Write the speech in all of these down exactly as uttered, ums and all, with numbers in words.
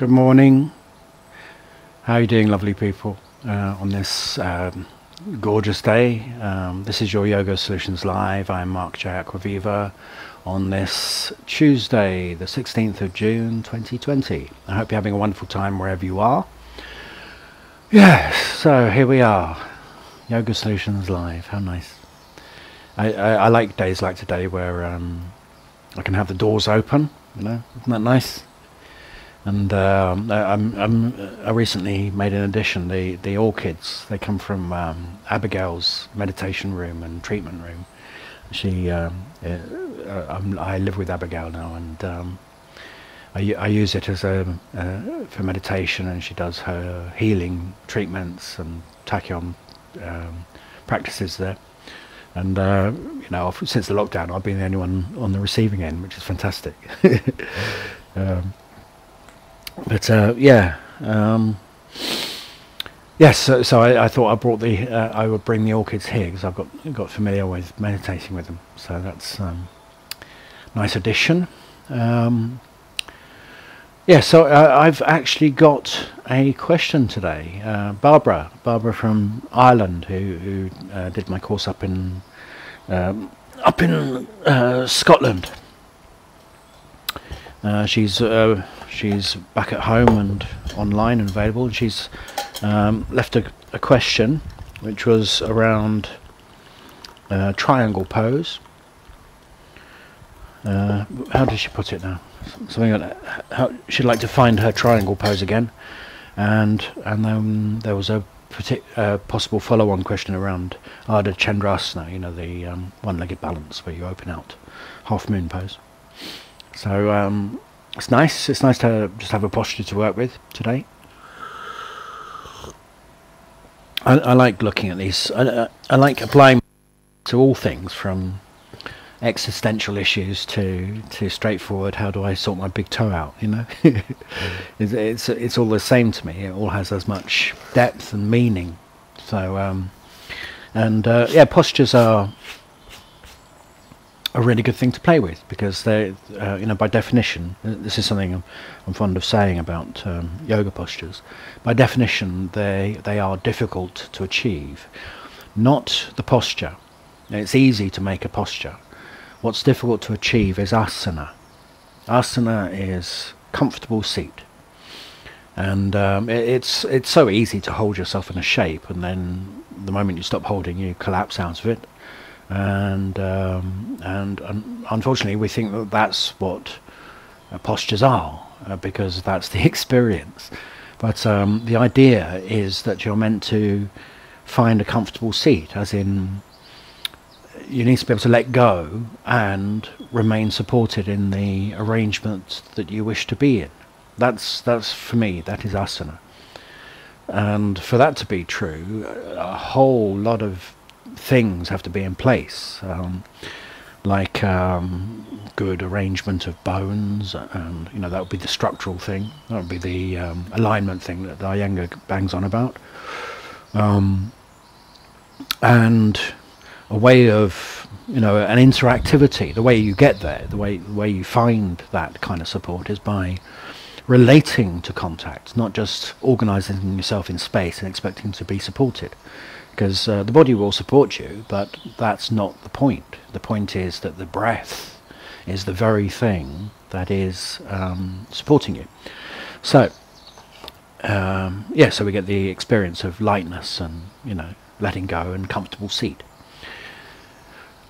Good morning. How are you doing, lovely people, uh, on this um, gorgeous day? Um, this is your Yoga Solutions Live. I'm Mark J Acquaviva on this Tuesday, the sixteenth of June twenty twenty. I hope you're having a wonderful time wherever you are. Yes, so here we are. Yoga Solutions Live. How nice. I, I, I like days like today where um, I can have the doors open, you know, isn't that nice? And um, I, I'm, I'm, I recently made an addition, the, the orchids. They come from um, Abigail's meditation room and treatment room. She, um, it, I'm, I live with Abigail now, and um, I, I use it as a, uh, for meditation, and she does her healing treatments and tachyon um, practices there. And uh, you know, since the lockdown, I've been the only one on the receiving end, which is fantastic. um, But uh, yeah, um, yes. So, so I, I thought I brought the uh, I would bring the orchids here because I've got got familiar with meditating with them. So that's um, nice addition. Um, yeah. So uh, I've actually got a question today, uh, Barbara, Barbara from Ireland, who who uh, did my course up in um, up in uh, Scotland. Uh, she's uh, she's back at home and online and available, and she's um, left a, a question which was around uh, triangle pose. Uh, how did she put it now? Something like that. How she'd like to find her triangle pose again, and and then there was a uh, possible follow-on question around Ardha Chandrasana, you know, the um, one-legged balance where you open out, half moon pose. So um, it's nice, it's nice to just have a posture to work with today. I, I like looking at these, I, I like applying to all things, from existential issues to, to straightforward, how do I sort my big toe out, you know? it's, it's, it's all the same to me, it all has as much depth and meaning. So, um, and uh, yeah, postures are a really good thing to play with, because they, uh, you know, by definition, this is something I'm, I'm fond of saying about um, yoga postures. By definition, they they are difficult to achieve. Not the posture. It's easy to make a posture. What's difficult to achieve is asana. Asana is comfortable seat, and um, it, it's it's so easy to hold yourself in a shape, and then the moment you stop holding, you collapse out of it. And um, and um, unfortunately, we think that that's what uh, postures are, uh, because that's the experience. But um, the idea is that you're meant to find a comfortable seat, as in you need to be able to let go and remain supported in the arrangement that you wish to be in. That's that's for me. That is asana. And for that to be true, a whole lot of things have to be in place, um, like um, good arrangement of bones, and you know, that would be the structural thing, that would be the um, alignment thing that Iyengar bangs on about, um, and a way of, you know, an interactivity. The way you get there, the way the way you find that kind of support is by relating to contact, not just organising yourself in space and expecting to be supported. Because uh, the body will support you, but that's not the point. The point is that the breath is the very thing that is um, supporting you. So, um, yeah, so we get the experience of lightness and, you know, letting go and comfortable seat.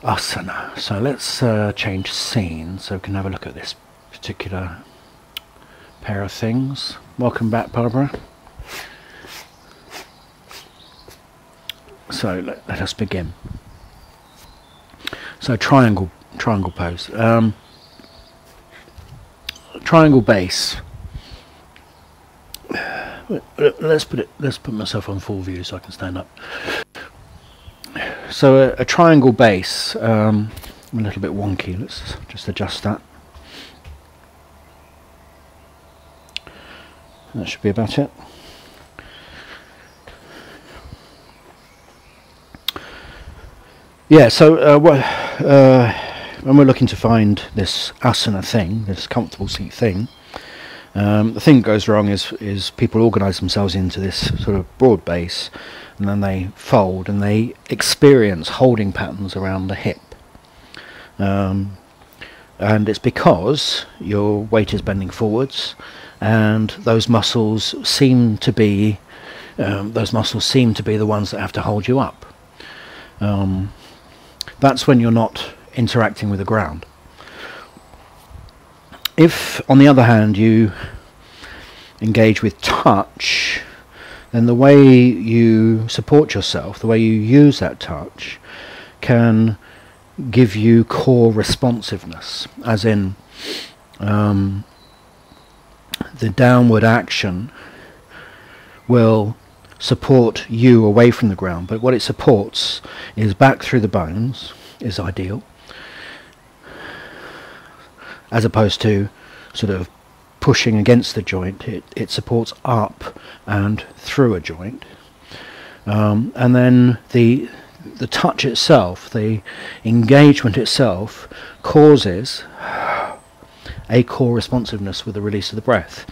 Asana. So let's uh, change scene so we can have a look at this particular pair of things. Welcome back, Barbara. So let, let us begin. So triangle, triangle pose, um, triangle base. Let's put it. Let's put myself on full view so I can stand up. So a, a triangle base. Um, I'm a little bit wonky. Let's just adjust that. That should be about it. Yeah, so uh, what, uh, when we're looking to find this asana thing, this comfortable seat thing, Um, the thing that goes wrong is is people organise themselves into this sort of broad base, and then they fold and they experience holding patterns around the hip. Um, and it's because your weight is bending forwards, and those muscles seem to be um, those muscles seem to be the ones that have to hold you up. Um, that's when you're not interacting with the ground. If, on the other hand, you engage with touch, then the way you support yourself, the way you use that touch, can give you core responsiveness, as in um, the downward action will support you away from the ground, but what it supports is back through the bones, is ideal, as opposed to sort of pushing against the joint. It, it supports up and through a joint. Um, and then the, the touch itself, the engagement itself, causes a core responsiveness with the release of the breath.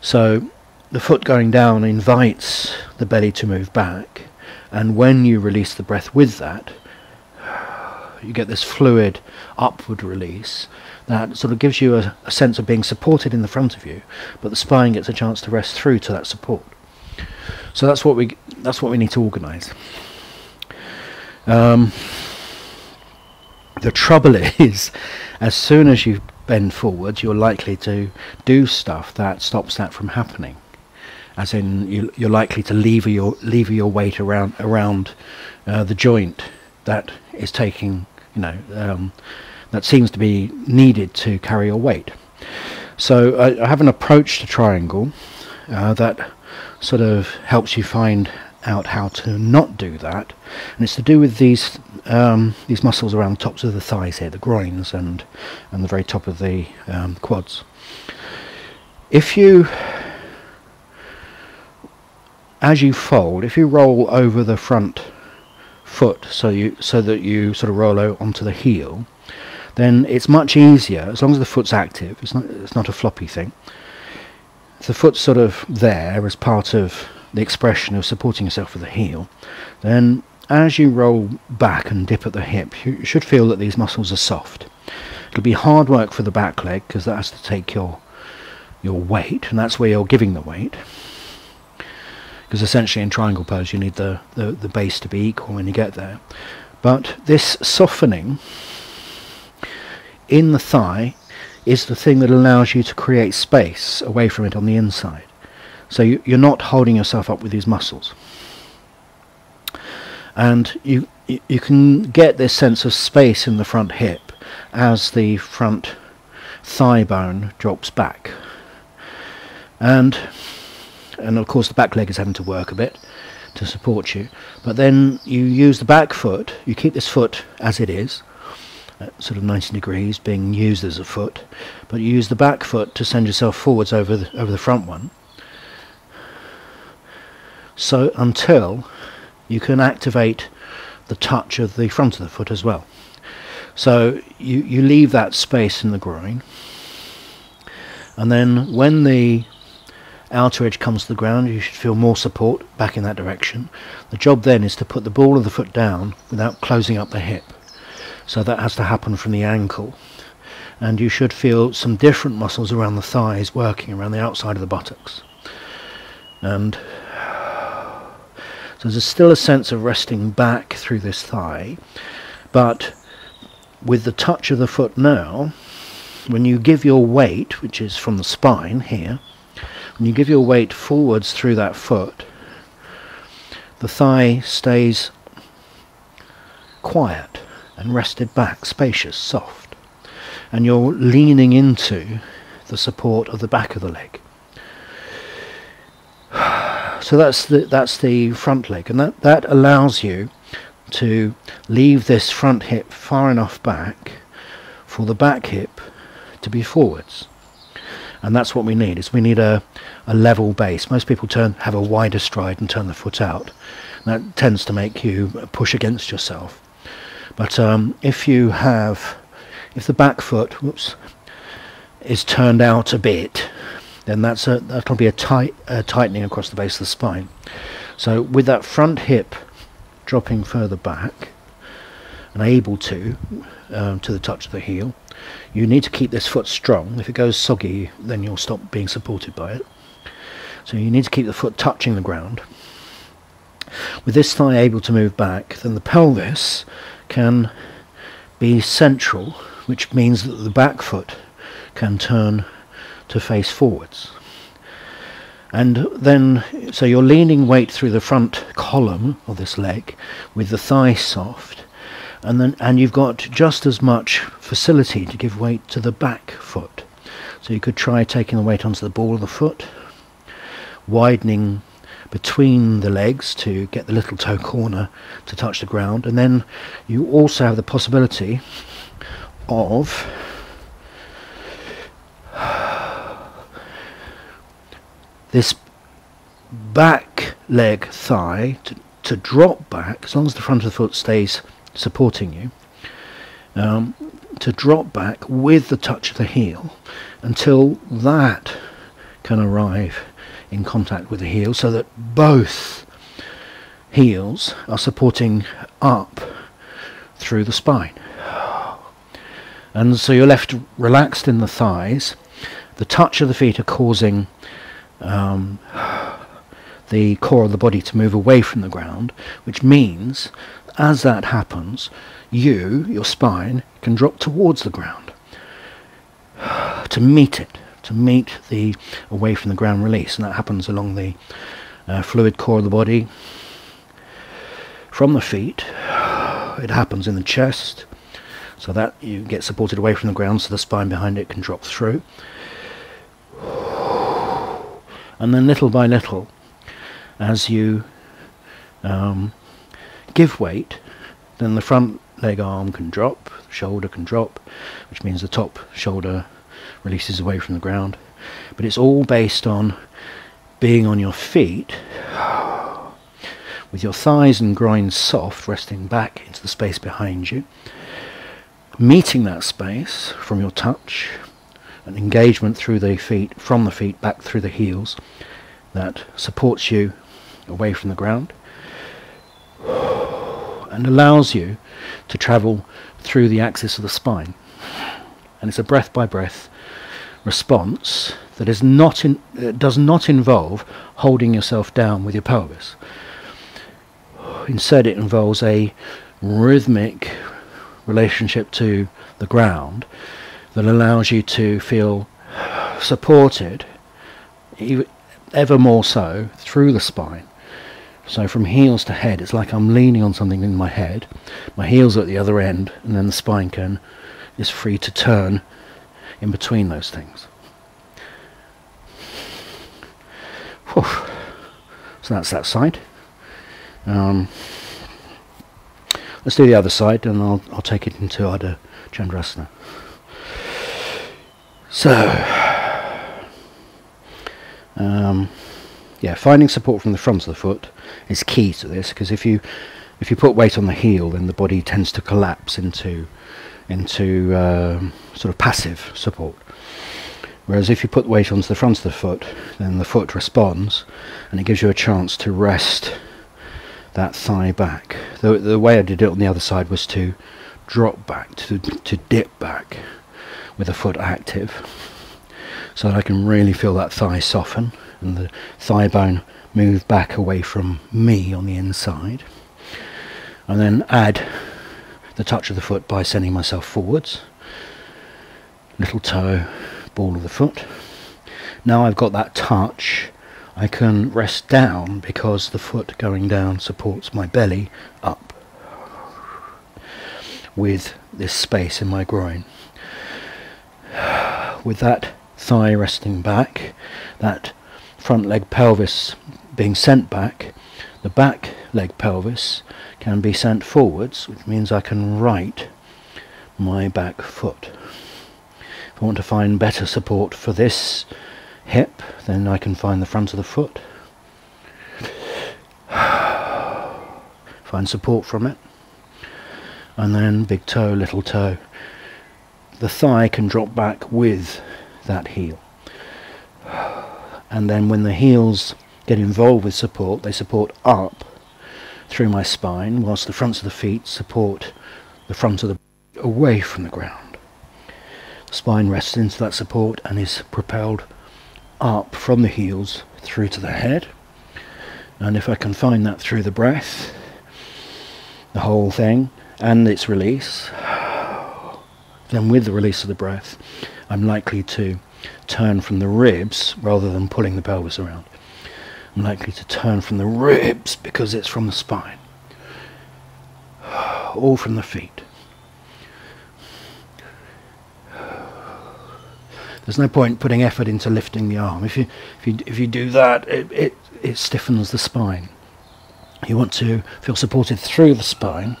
So the foot going down invites the belly to move back, and when you release the breath with that, you get this fluid upward release that sort of gives you a, a sense of being supported in the front of you, but the spine gets a chance to rest through to that support. So that's what we that's what we need to organise. Um, the trouble is, as soon as you bend forwards, you're likely to do stuff that stops that from happening. As in, you, you're likely to lever your lever your weight around around uh, the joint that is taking, you know, um, that seems to be needed to carry your weight. So I, I have an approach to triangle uh, that sort of helps you find out how to not do that, and it's to do with these um, these muscles around the tops of the thighs here, the groins and and the very top of the um, quads. If you, as you fold, if you roll over the front foot, so you so that you sort of roll onto the heel, then it's much easier, as long as the foot's active, it's not it's not a floppy thing. The foot's sort of there as part of the expression of supporting yourself with the heel. Then as you roll back and dip at the hip, you should feel that these muscles are soft. It'll be hard work for the back leg, because that has to take your your weight, and that's where you're giving the weight. Because essentially in triangle pose you need the, the, the base to be equal when you get there. But this softening in the thigh is the thing that allows you to create space away from it on the inside. So you, you're not holding yourself up with these muscles. And you, you can get this sense of space in the front hip as the front thigh bone drops back. And and of course the back leg is having to work a bit to support you, but then you use the back foot, you keep this foot as it is, sort of ninety degrees being used as a foot, but you use the back foot to send yourself forwards over the, over the front one, so until you can activate the touch of the front of the foot as well. So you, you leave that space in the groin, and then when the outer edge comes to the ground, you should feel more support back in that direction. The job then is to put the ball of the foot down without closing up the hip. So that has to happen from the ankle. And you should feel some different muscles around the thighs working around the outside of the buttocks. And so there's still a sense of resting back through this thigh, but with the touch of the foot now, when you give your weight, which is from the spine here, when you give your weight forwards through that foot, the thigh stays quiet and rested back, spacious, soft, and you're leaning into the support of the back of the leg. So that's the, that's the front leg, and that, that allows you to leave this front hip far enough back for the back hip to be forwards. And that's what we need, is we need a, a level base. Most people turn have a wider stride and turn the foot out. That tends to make you push against yourself. But um, if you have, if the back foot, whoops, is turned out a bit, then that's a, that'll be a tight uh, tightening across the base of the spine. So with that front hip dropping further back and able to um, to the touch of the heel, you need to keep this foot strong. If it goes soggy, then you'll stop being supported by it. So you need to keep the foot touching the ground. With this thigh able to move back, then the pelvis can be central, which means that the back foot can turn to face forwards. And then, so you're leaning weight through the front column of this leg with the thigh soft, and then and you've got just as much facility to give weight to the back foot. So you could try taking the weight onto the ball of the foot, widening between the legs to get the little toe corner to touch the ground, and then you also have the possibility of this back leg thigh to, to drop back, as long as the front of the foot stays supporting you, um, to drop back with the touch of the heel until that can arrive in contact with the heel, so that both heels are supporting up through the spine. And so you're left relaxed in the thighs. The touch of the feet are causing um, the core of the body to move away from the ground, which means as that happens, you, your spine, can drop towards the ground to meet it. To meet the away from the ground release, and that happens along the uh, fluid core of the body, from the feet. It happens in the chest, so that you get supported away from the ground, so the spine behind it can drop through. And then little by little, as you um, give weight, then the front leg arm can drop, the shoulder can drop, which means the top shoulder releases away from the ground. But it's all based on being on your feet with your thighs and groin soft, resting back into the space behind you, meeting that space from your touch and engagement through the feet, from the feet back through the heels, that supports you away from the ground and allows you to travel through the axis of the spine. And it's a breath by breath response that is not in, uh, does not involve holding yourself down with your pelvis. Instead, it involves a rhythmic relationship to the ground that allows you to feel supported ev ever more so through the spine. So from heels to head, it's like I'm leaning on something in my head, my heels are at the other end, and then the spine can is free to turn in between those things. Whew. So that's that side. Um, let's do the other side, and I'll, I'll take it into Ardha Chandrasana. So, um, yeah, finding support from the front of the foot is key to this, because if you if you put weight on the heel, then the body tends to collapse into into uh, sort of passive support. Whereas if you put weight onto the front of the foot, then the foot responds, and it gives you a chance to rest that thigh back. The, the way I did it on the other side was to drop back, to, to dip back with the foot active, so that I can really feel that thigh soften and the thigh bone move back away from me on the inside. And then add the touch of the foot by sending myself forwards, little toe, ball of the foot. Now I've got that touch, I can rest down because the foot going down supports my belly up with this space in my groin. With that thigh resting back, that front leg pelvis being sent back, the back leg pelvis can be sent forwards, which means I can right my back foot. If I want to find better support for this hip, then I can find the front of the foot, find support from it, and then big toe, little toe. The thigh can drop back with that heel. and then when the heels get involved with support, they support up through my spine, whilst the fronts of the feet support the front of the body away from the ground. The spine rests into that support and is propelled up from the heels through to the head. And if I can find that through the breath, the whole thing, and its release, then with the release of the breath, I'm likely to turn from the ribs rather than pulling the pelvis around. I'm likely to turn from the ribs because it's from the spine. All from the feet. There's no point putting effort into lifting the arm. If you, if you, if you do that, it, it, it stiffens the spine. You want to feel supported through the spine,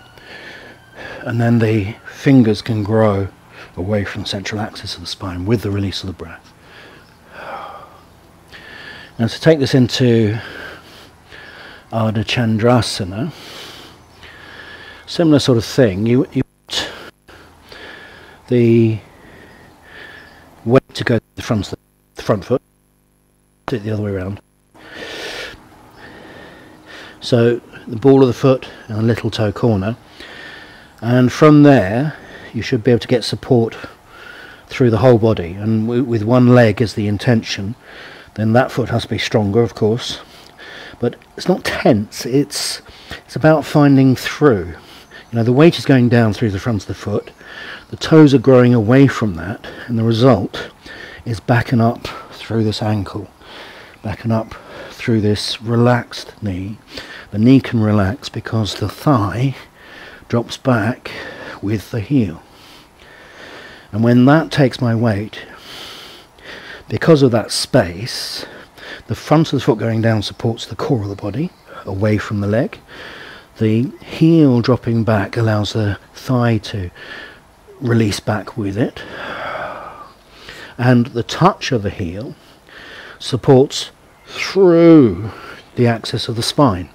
and then the fingers can grow away from the central axis of the spine with the release of the breath. Now to take this into Ardha Chandrasana, similar sort of thing, you, you want the weight to go to the front, the front foot, do it the other way around. So the ball of the foot and the little toe corner, and from there you should be able to get support through the whole body, and w with one leg as the intention, then that foot has to be stronger, of course, but it's not tense, it's it's about finding through. You know, the weight is going down through the front of the foot, the toes are growing away from that, and the result is back and up through this ankle, back and up through this relaxed knee. The knee can relax because the thigh drops back with the heel, and when that takes my weight, because of that space, the front of the foot going down supports the core of the body away from the leg. The heel dropping back allows the thigh to release back with it, and the touch of the heel supports through the axis of the spine,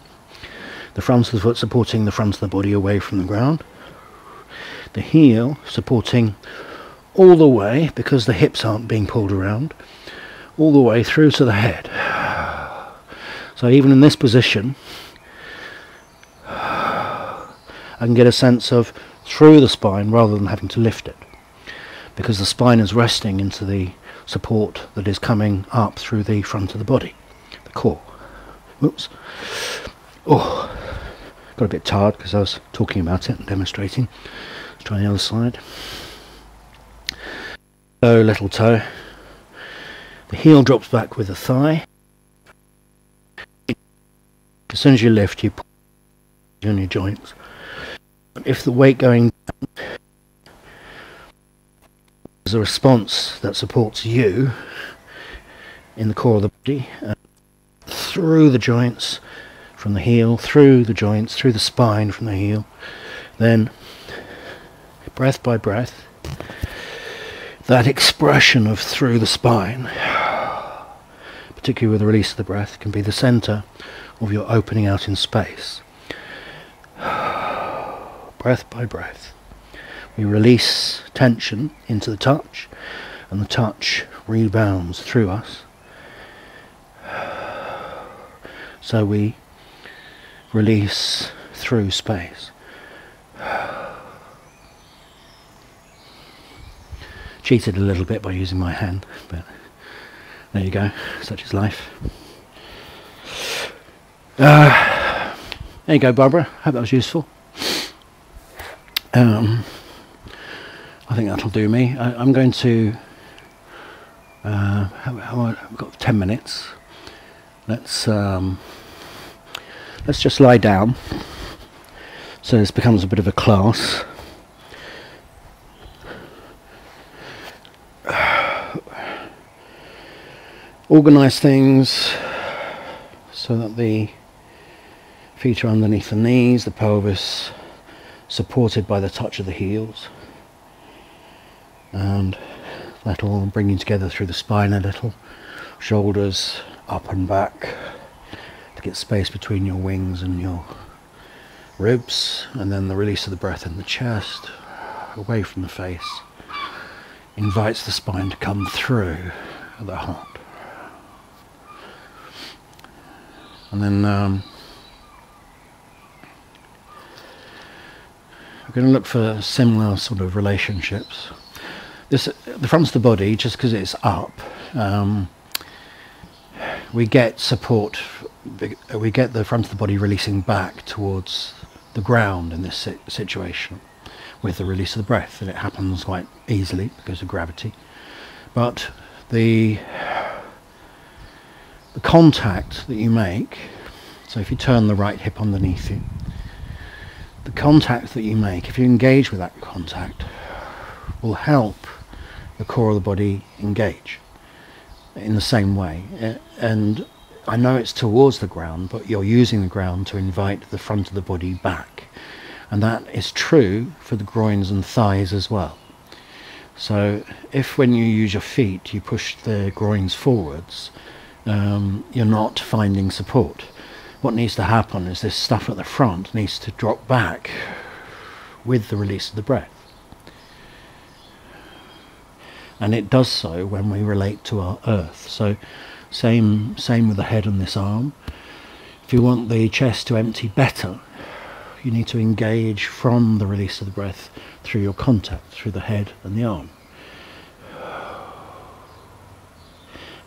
the front of the foot supporting the front of the body away from the ground, the heel supporting all the way, because the hips aren't being pulled around, all the way through to the head. So even in this position, I can get a sense of through the spine rather than having to lift it, because the spine is resting into the support that is coming up through the front of the body, the core. Whoops. Oh, got a bit tired because I was talking about it and demonstrating. Let's try the other side. So, little toe. The heel drops back with the thigh. As soon as you lift, you pull on your joints. If the weight going down is a response that supports you in the core of the body, uh, through the joints, from the heel, through the joints, through the spine, from the heel, then breath by breath, that expression of through the spine, particularly with the release of the breath, can be the centre of your opening out in space. Breath by breath, we release tension into the touch, and the touch rebounds through us. So we release through space. Cheated a little bit by using my hand, but there you go, such is life. Uh, there you go, Barbara, hope that was useful. Um, I think that'll do me. I, I'm going to, uh, I've got ten minutes. Let's, um, let's just lie down, so this becomes a bit of a class. Organise things so that the feet are underneath the knees, the pelvis supported by the touch of the heels, and that'll bring you together through the spine a little, shoulders up and back to get space between your wings and your ribs, and then the release of the breath in the chest away from the face invites the spine to come through the heart. And then um, we're going to look for similar sort of relationships. This, the front of the body, just because it's up, um, we get support, we get the front of the body releasing back towards the ground in this situation with the release of the breath, and it happens quite easily because of gravity. But the the contact that you make, so if you turn the right hip underneath you, the contact that you make, if you engage with that contact, will help the core of the body engage in the same way. And I know it's towards the ground, but you're using the ground to invite the front of the body back. And that is true for the groins and thighs as well. So if when you use your feet you push the groins forwards, um, you're not finding support. What needs to happen is this stuff at the front needs to drop back with the release of the breath. And it does so when we relate to our earth. So same same with the head and this arm. If you want the chest to empty better, you need to engage from the release of the breath through your contact, through the head and the arm.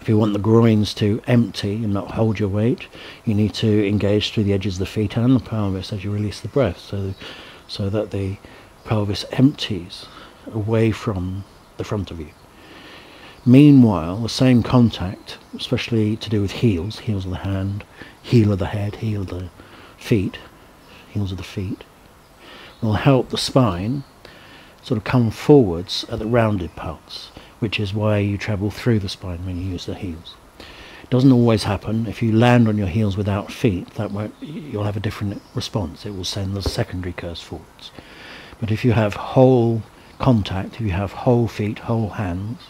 If you want the groins to empty and not hold your weight, you need to engage through the edges of the feet and the pelvis as you release the breath, so, so that the pelvis empties away from the front of you. Meanwhile, the same contact, especially to do with heels, heels of the hand, heel of the head, heel of the feet, heels of the feet, will help the spine sort of come forwards at the rounded parts, which is why you travel through the spine when you use the heels. It doesn't always happen. If you land on your heels without feet, that won't, you'll have a different response. It will send the secondary curves forwards. But if you have whole contact, if you have whole feet, whole hands,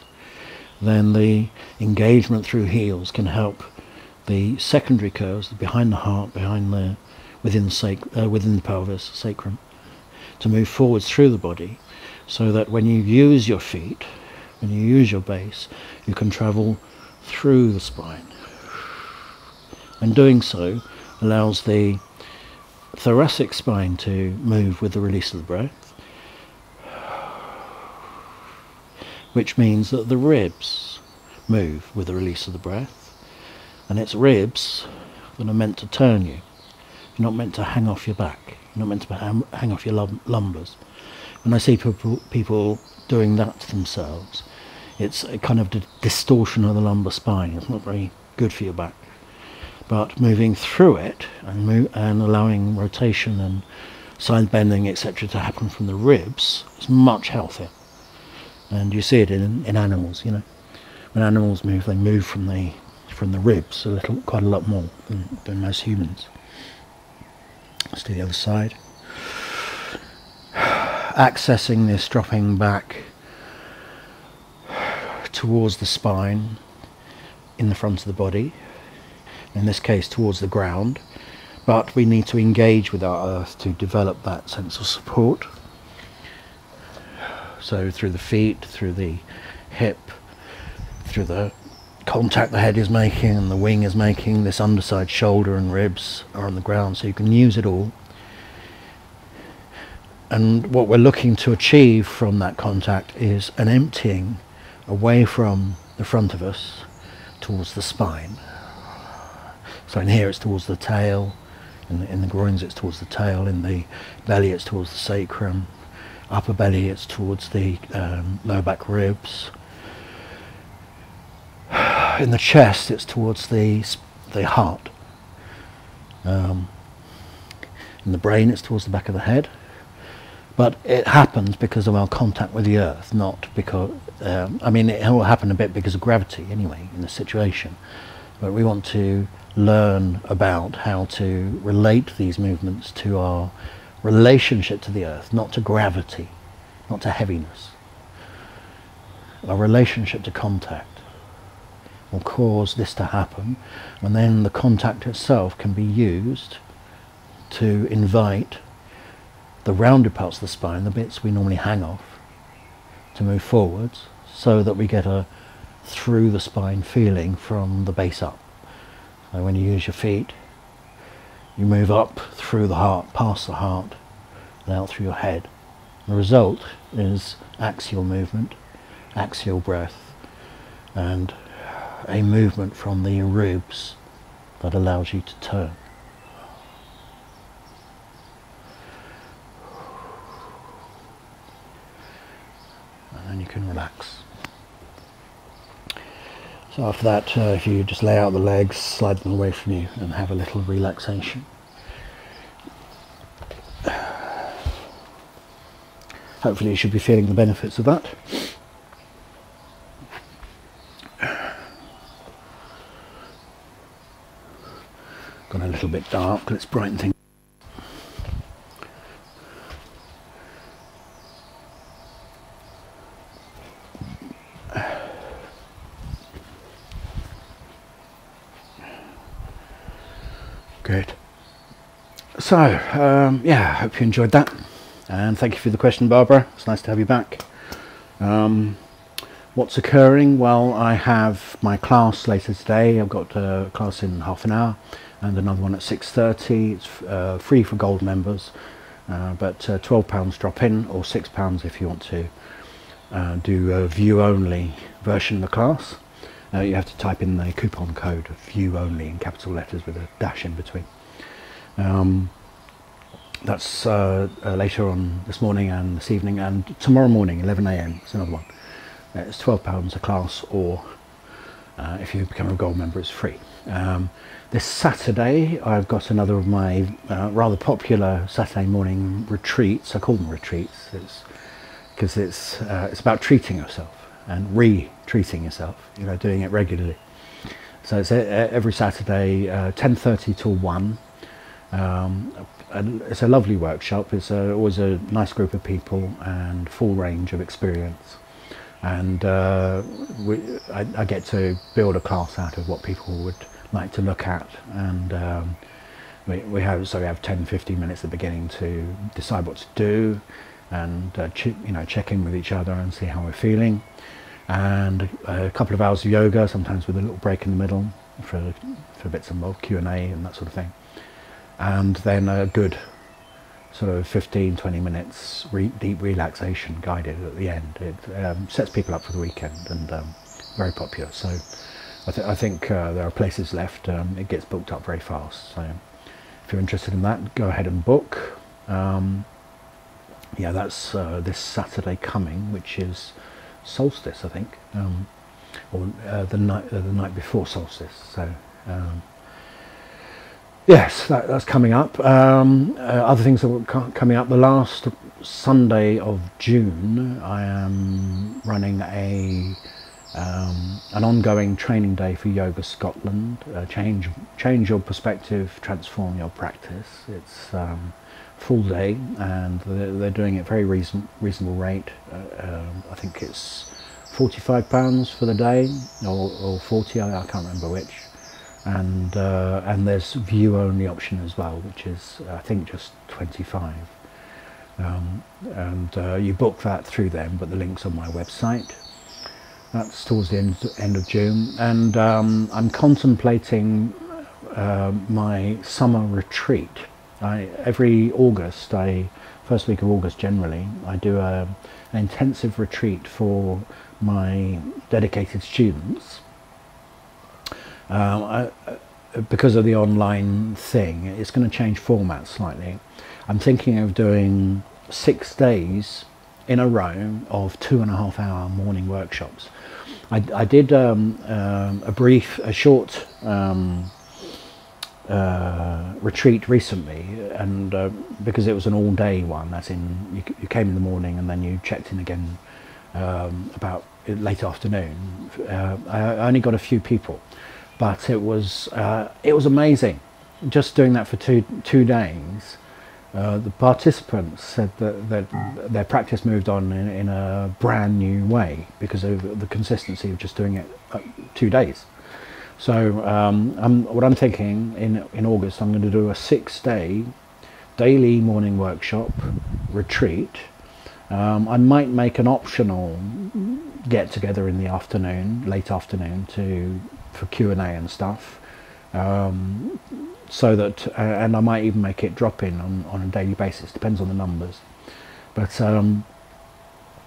then the engagement through heels can help the secondary curves behind the heart, behind the within the, uh, within the pelvis, sacrum, to move forwards through the body, so that when you use your feet, when you use your base, you can travel through the spine. And doing so allows the thoracic spine to move with the release of the breath, which means that the ribs move with the release of the breath, and it's ribs that are meant to turn you. You're not meant to hang off your back, you're not meant to hang off your lum lumbers. When I see people, people doing that to themselves, it's a kind of distortion of the lumbar spine. It's not very good for your back. But moving through it and, move, and allowing rotation and side bending, et cetera to happen from the ribs is much healthier. And you see it in, in animals, you know. When animals move, they move from the from the ribs a little, quite a lot more than, than most humans. Let's do the other side. Accessing this, dropping back towards the spine in the front of the body, in this case towards the ground, but we need to engage with our earth to develop that sense of support. So through the feet, through the hip, through the contact the head is making and the wing is making, this underside shoulder and ribs are on the ground, so you can use it all. And what we're looking to achieve from that contact is an emptying away from the front of us towards the spine. So in here it's towards the tail, in the, in the groins it's towards the tail, in the belly it's towards the sacrum, upper belly it's towards the um, lower back ribs, in the chest it's towards the, the heart, um, in the brain it's towards the back of the head, but it happens because of our contact with the earth, not because, um, I mean it will happen a bit because of gravity anyway in this situation, but we want to learn about how to relate these movements to our relationship to the earth, not to gravity, not to heaviness. Our relationship to contact will cause this to happen, and then the contact itself can be used to invite the rounded parts of the spine, the bits we normally hang off, to move forwards, so that we get a through the spine feeling from the base up. So when you use your feet, You move up through the heart, past the heart, and out through your head. The result is axial movement, axial breath, and a movement from the ribs that allows you to turn. And then you can relax. So after that, uh, if you just lay out the legs, slide them away from you and have a little relaxation. Hopefully you should be feeling the benefits of that. Gone a little bit dark, let's brighten things. Good. So, um, yeah, I hope you enjoyed that. And thank you for the question, Barbara. It's nice to have you back. Um, what's occurring? Well, I have my class later today. I've got a class in half an hour and another one at six thirty. It's uh, free for gold members, uh, but uh, twelve pounds drop in, or six pounds if you want to uh, do a view only version of the class. Uh, you have to type in the coupon code of view only in capital letters with a dash in between. Um, That's uh, uh, later on this morning and this evening, and tomorrow morning, eleven A M, it's another one. Uh, it's twelve pounds a class, or uh, if you become a gold member, it's free. Um, this Saturday, I've got another of my uh, rather popular Saturday morning retreats. I call them retreats because it's, it's, uh, it's about treating yourself and re-treating yourself, you know, doing it regularly. So it's a, a, every Saturday, uh, ten thirty till one. Um, It's a lovely workshop. It's a, always a nice group of people and full range of experience. And uh, we, I, I get to build a class out of what people would like to look at. And um, we, we have so we have ten, fifteen minutes at the beginning to decide what to do, and uh, you know, check in with each other and see how we're feeling. And a couple of hours of yoga, sometimes with a little break in the middle for for bits and bobs, Q and A and that sort of thing. And then a good sort of fifteen, twenty minutes re deep relaxation guided at the end. It um, sets people up for the weekend, and um, very popular. So I, th I think uh, there are places left. Um, it gets booked up very fast. So if you're interested in that, go ahead and book. Um, yeah, that's uh, this Saturday coming, which is solstice, I think, um, or uh, the night uh, the night before solstice. So. Um, Yes, that, that's coming up. Um, uh, other things that are coming up. The last Sunday of June, I am running a um, an ongoing training day for Yoga Scotland. Uh, change, change your perspective, transform your practice. It's um, full day, and they're, they're doing it at a very reason, reasonable rate. Uh, um, I think it's forty-five pounds for the day, or, or forty. I, I can't remember which. And uh, and there's view only option as well, which is I think just twenty-five. Um, and uh, you book that through them, but the link's on my website. That's towards the end end of June, and um, I'm contemplating uh, my summer retreat. I, every August, I first week of August generally, I do a, an intensive retreat for my dedicated students. Uh, I, because of the online thing, it's going to change format slightly. I'm thinking of doing six days in a row of two and a half hour morning workshops. I, I did um, um, a brief, a short um, uh, retreat recently, and uh, because it was an all day one, as in you, you came in the morning and then you checked in again um, about late afternoon. Uh, I only got a few people. But it was uh, it was amazing, just doing that for two two days. Uh, the participants said that, that their practice moved on in, in a brand new way because of the consistency of just doing it two days. So um, I'm, what I'm thinking in in August, I'm going to do a six day daily morning workshop retreat. Um, I might make an optional get together in the afternoon, late afternoon, to for Q and A and stuff, um, so that uh, and I might even make it drop in on, on a daily basis, depends on the numbers. But um,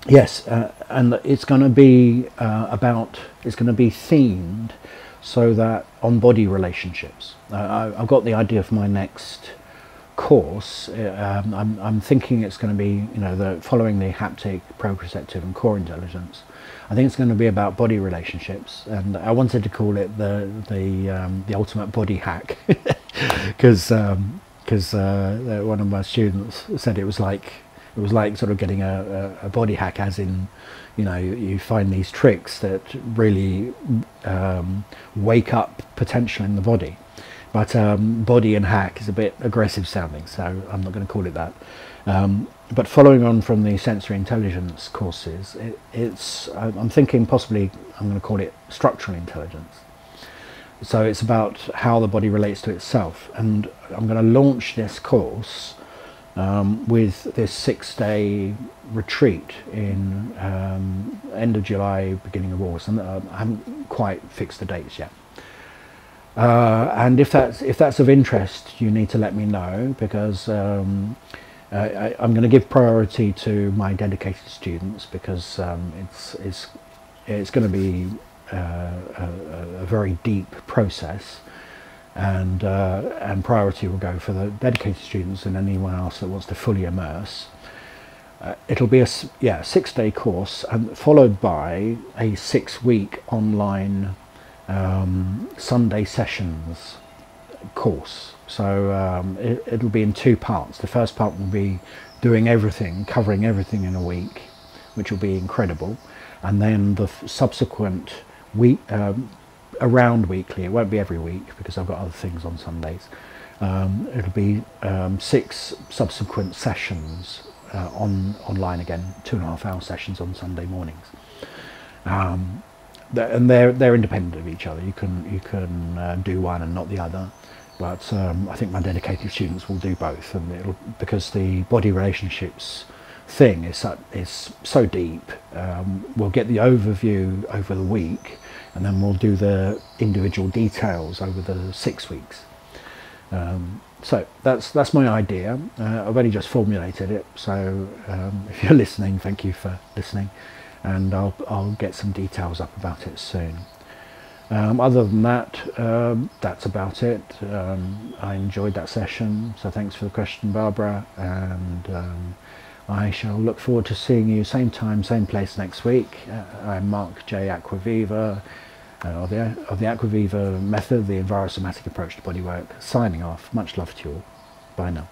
yes, uh, and it's going to be uh, about, it's going to be themed so that on body relationships. Uh, I, I've got the idea for my next course. Um, I'm, I'm thinking it's going to be, you know, the following the haptic, proprioceptive and core intelligence. I think it's going to be about body relationships, and I wanted to call it the the um, the ultimate body hack, because because um, uh, one of my students said it was like it was like sort of getting a, a body hack, as in, you know, you find these tricks that really um, wake up potential in the body. But um, body and hack is a bit aggressive sounding, so I'm not going to call it that. Um, but following on from the sensory intelligence courses, it, it's I'm thinking possibly I'm going to call it structural intelligence. So it's about how the body relates to itself, and I'm going to launch this course um, with this six-day retreat in um, end of July, beginning of August, and uh, I haven't quite fixed the dates yet. Uh, and if that's if that's of interest, you need to let me know, because um, I, I'm going to give priority to my dedicated students, because um, it's it's it's going to be uh, a, a very deep process, and uh, and priority will go for the dedicated students and anyone else that wants to fully immerse. Uh, it'll be a yeah six-day course, and followed by a six-week online Um, Sunday sessions course. So um, it, it'll be in two parts. The first part will be doing everything, covering everything in a week, which will be incredible, and then the f subsequent week, um, around weekly, it won't be every week because I've got other things on Sundays, um, it'll be um, six subsequent sessions uh, on online again, two and a half hour sessions on Sunday mornings. Um, and they're they're independent of each other. You can you can uh, do one and not the other, but um, I think my dedicated students will do both, and it'll, because the body relationships thing is so, is so deep, um, we'll get the overview over the week, and then we'll do the individual details over the six weeks. Um, so that's that's my idea. uh, I've only just formulated it, so um, if you're listening, thank you for listening, and I'll, I'll get some details up about it soon. Um, other than that, um, that's about it. Um, I enjoyed that session, so thanks for the question, Barbara, and um, I shall look forward to seeing you same time, same place next week. Uh, I'm Mark J Acquaviva, uh, of, the, of the Acquaviva method, the envirosomatic approach to bodywork, signing off. Much love to you all. Bye now.